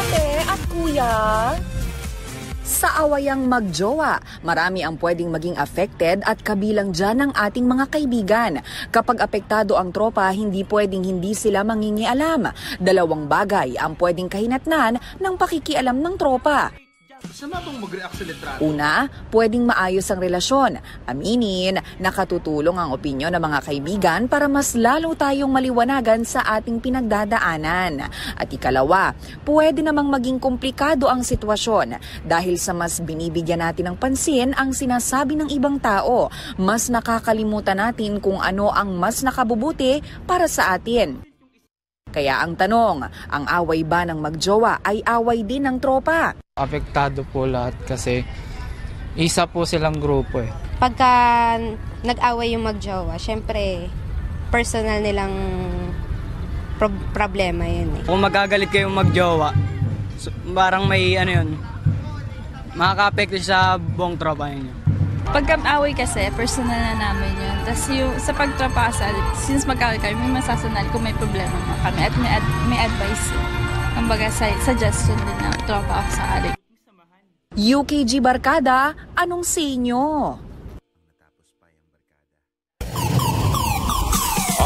Ate at kuya. Sa awayang magjowa, marami ang pwedeng maging affected at kabilang dyan ang ating mga kaibigan. Kapag apektado ang tropa, hindi pwedeng hindi sila mangingialam. Dalawang bagay ang pwedeng kahinatnan ng pakikialam ng tropa. Una, pwedeng maayos ang relasyon. Aminin, nakatutulong ang opinyon ng mga kaibigan para mas lalo tayong maliwanagan sa ating pinagdadaanan. At ikalawa, pwede namang maging komplikado ang sitwasyon dahil sa mas binibigyan natin ng pansin ang sinasabi ng ibang tao. Mas nakakalimutan natin kung ano ang mas nakabubuti para sa atin. Kaya ang tanong, ang away ba ng magjowa ay away din ng tropa? Apektado po lahat kasi isa po silang grupo eh. Pagka nag-away yung magjowa, syempre personal nilang problema yun eh. Kung magagalit kayong magjowa, parang may ano yun, makaka-apekto sa buong tropa yun. Pagka-away kasi, personal na namin yun. Tapos yung, sa pagtrapasal, since mag-away kami, may masasanal kung may problema na kami. At may advice yun. Kumbaga, suggestion din na tropa ako sa akin. UKG Barkada, anong sinyo?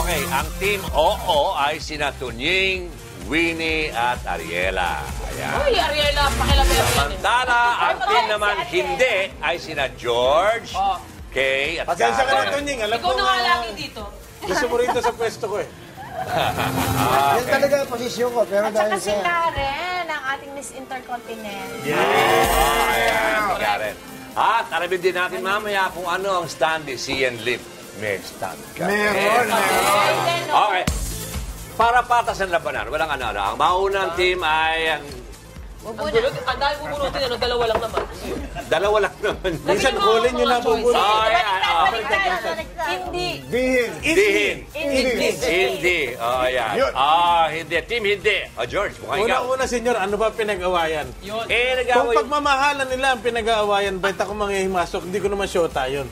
Okay, ang team Oo ay sina Tunying, Winnie at Ariela. Ayan. Uy, Ariela, pakilamay. Samantala, ang team naman hindi ay sina George, Kay at Karen. Pasensya ka na, Tunying. Ikaw na nga lagi dito. Gusto mo rito sa pwesto ko eh. Yan talaga ang posisyon ko. Pero at saka si Karen, ang ating Miss Intercontinental. Yes! Ayan, Karen. At alamin din natin mamaya kung ano ang stand ni Xian Lim. May stand ka. Meron. Okay. Para patas ang labanan, walang anara. Ang maunang team ay... Ang dahil bubunutin yan, dalawa lang naman. Dalawa lang naman. Minsan kulin nyo na bubunutin. Hindi. Dihin. Hindi. O, yan. Hindi. Team hindi. O, George, mukhang ikaw. Una-una, senyor, ano ba pinag-awayan? Kung pagmamahalan nila ang pinag-awayan, ba't ako manghihimasok, hindi ko naman syota yun.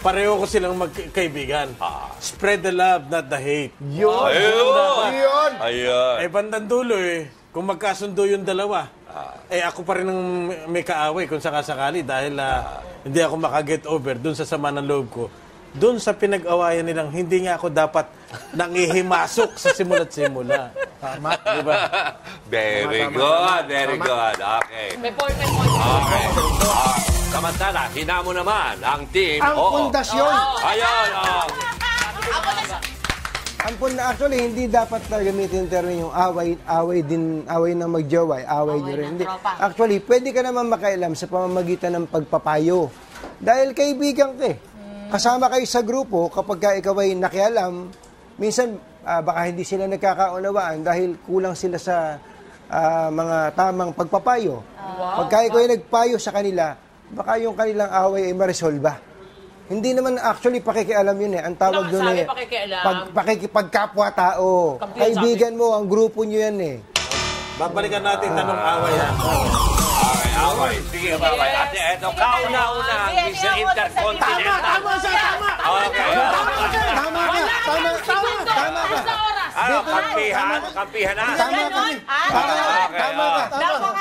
Pareho ko silang magkaibigan. Spread the love, not the hate. Yun! Ayun! Eh, bandang dulo eh. Kung magkasundo yung dalawa, eh ako pa rin ang may kaaway kung sakasakali dahil hindi ako makaget over dun sa sama ng loob ko. Dun sa pinag-awayan nilang, hindi nga ako dapat nangihimasok sa simula't-simula. Tama, di ba? Very good. Okay. Okay. Samantala, hinamo naman ang team. Ang pundasyon. Ayan. Ang pundasyon, actually, hindi dapat gamitin yung term yung away ng magjowa, away nyo rin. Actually, pwede ka naman makailam sa pamamagitan ng pagpapayo. Dahil kaibigan ka eh. Kasama kayo sa grupo, kapag ikaw ay nakialam, minsan baka hindi sila nagkakaunawaan dahil kulang sila sa mga tamang pagpapayo. Pagka ikaw ay nagpayo sa kanila, baka yung kanilang away ay ma-resolve. Hindi naman actually pakikialam yun eh. Ang tawag doon eh, pagkapwa-tao. Kaibigan mo, ang grupo nyo yan eh. Babalikan natin tanong away yan. Okay. Sige, babay. At ito, kauna-una ang Miss Intercontinental. Tama ka. Ano, kampihan na. Tama ka.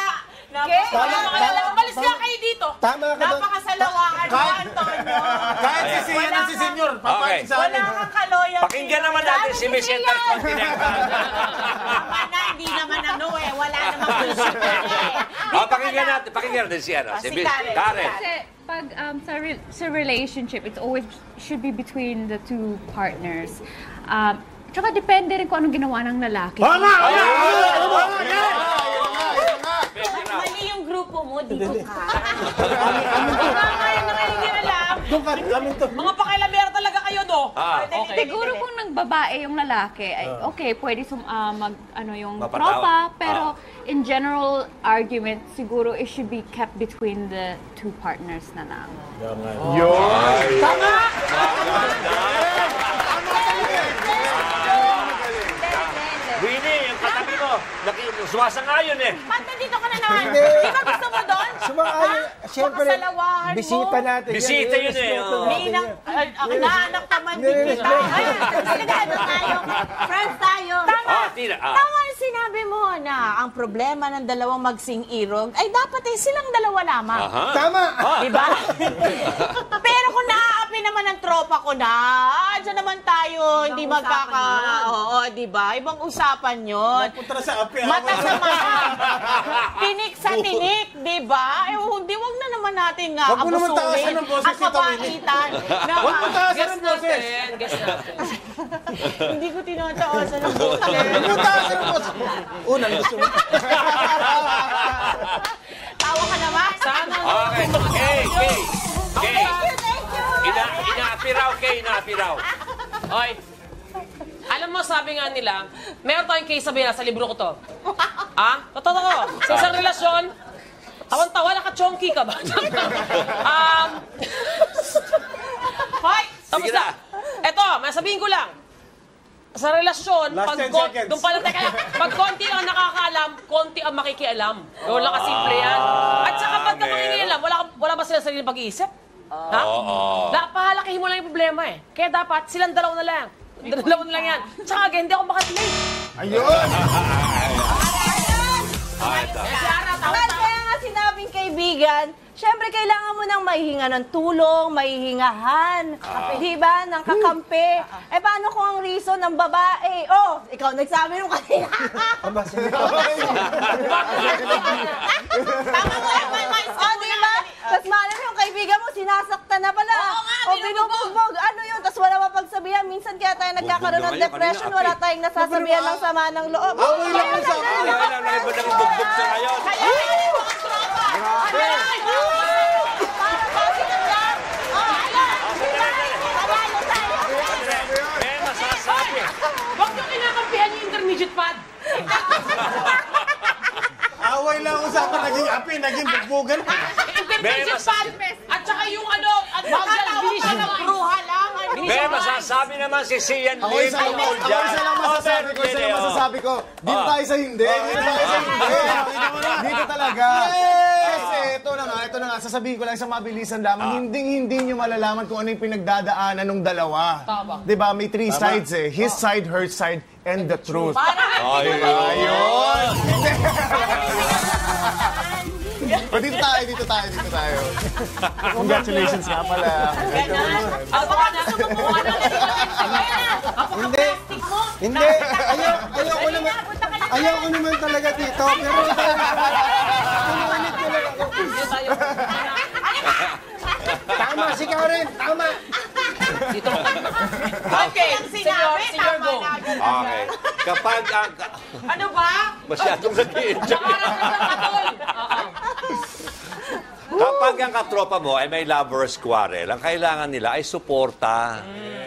Malis nga kayo dito. Napakasalawakan mo, Antonio. Kahit si Sian at si Senyor, papain sa amin. Wala kang kaloyang. Pakinggan naman natin si Miss Intercontinental. Hindi naman ano eh. Wala namang bullshit eh. Pakinggan natin si Ana. Si Karen. Kasi pag sa relationship, it always should be between the two partners. Tsaka depende rin kung anong ginawa ng lalaki. Mali yung grupo mo, di ko ka. Mga pakialamero talaga kayo, do. Siguro kung nang babae yung lalaki, okay, pwede yung tropa, pero in general argument, siguro it should be kept between the two partners na lang. Yun! Tama! Winnie, yung katabi mo, Sumasangayon eh. Ba't nandito ka na naman? Di ba gusto mo doon? Sumangayon. Siyempre, bisita natin. Bisita yun eh. Naanak naman din kita. Sigurado tayo. Friends tayo. Tama ang sinabi mo na ang problema ng dalawang magsing-irog ay dapat ay silang dalawa lamang. Tama. Diba? Pero kung naaapi naman ang tropa ko na, dyan naman tayo, hindi magkaka... Oo, diba? Ibang usapan yun. Napunta sa api. Matasama. Tinik sa tinik, diba? Eh, hindi, wag na naman natin nga abusuhin at kapaitan. Wag mo taasan ang boses. Hindi ko tinataasan ang boses. Wag mo taasan ang boses. Unang gusto mo. Tawa ka naman. Sana. Okay. Okay. Okay. Okay. Inaapi raw. Okay. Inaapi raw. Okay. Alam mo, sabi nga nila, meron tayong case sabi na sa libro ko to. Ah? Totoo ko. Sa isang relasyon, tawan-tawa, naka-chonky ka ba? Hoy! Tapos na. Eto, may sabihin ko lang. Sa relasyon, pag konti ang nakakaalam, konti ang makikialam. Gawin lang kasimple yan. At saka pag na makikialam, wala ba sila sarili pag-iisip? Ha? Napahalakihin mo lang yung problema eh. Kaya dapat silang dalaw na lang. Dalawan lang yan. Tsaka again, hindi ako makaslate. Ayun! At kaya nga sinabing kaibigan, siyempre kailangan mo nang maihinga ng tulong, maihingahan, diba, ng kakampi. Eh, paano kung ang reason ng babae? Oh, ikaw nagsabi nung kanina. Ama, sila. Tama mo lang, may isko, diba? Tapos malam yung kaibigan mo, sinasaktan na pala. O binubugbog. Ano yun? Tapos wala mapagsabihan. Minsan kaya tayo nagkakaroon ng depression, wala tayong nasasabihan ng sama ng loob. Awal lang ang sama. Wala lang ang bugbog sa kayo. Kaya kaya mo ang tropa. Grabe! Away lang kung saan ka naging api, naging bugbugan. Intermediate fan. At saka yung ano, at magandang vision. Bruha lang. Be, masasabi naman si Xian Lim. Ako isa lang masasabi ko, isa lang masasabi ko. Dito tayo sa hindi. Dito tayo sa hindi. Dito talaga. Ito na nga, sasabihin ko lang isang mabilisan lamang, hindi nyo malalaman kung ano yung pinagdadaanan ng dalawa. Tama. Diba, may three sides eh. His side, her side, and the truth. Ayun! Dito tayo. Congratulations nga pala. Ganon. Hindi. Ayaw ko naman talaga dito. Pero tama, sigaw rin. Tama. Okay, senior go. Okay. Kapag ang... Ano ba? Masyadong sabihin. Kapag ang katropa mo ay may lover's quarrel, ang kailangan nila ay suporta,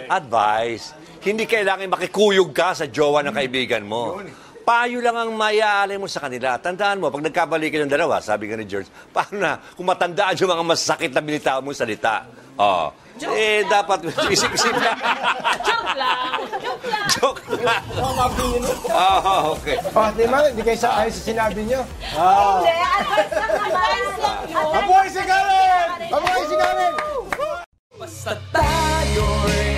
advice. Hindi kailangan makikuyog ka sa jowa ng kaibigan mo. Payo lang ang mayaalay mo sa kanila. Tandaan mo, pag nagkabalikan ng dalawa, sabi ka ni George, paano na kung matandaan yung mga masakit na binitaw mo salita? Oh. Eh, dapat isip-isip lang. Joke lang. Oh, okay. Oh, diba? Hindi kayo sa ayos sa sinabi nyo. Hindi, advice lang yun. Mabuhay si Karen! Mabuhay si Karen! Basta tayo'y